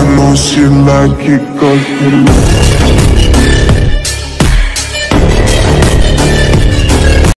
I know she like it 'cause she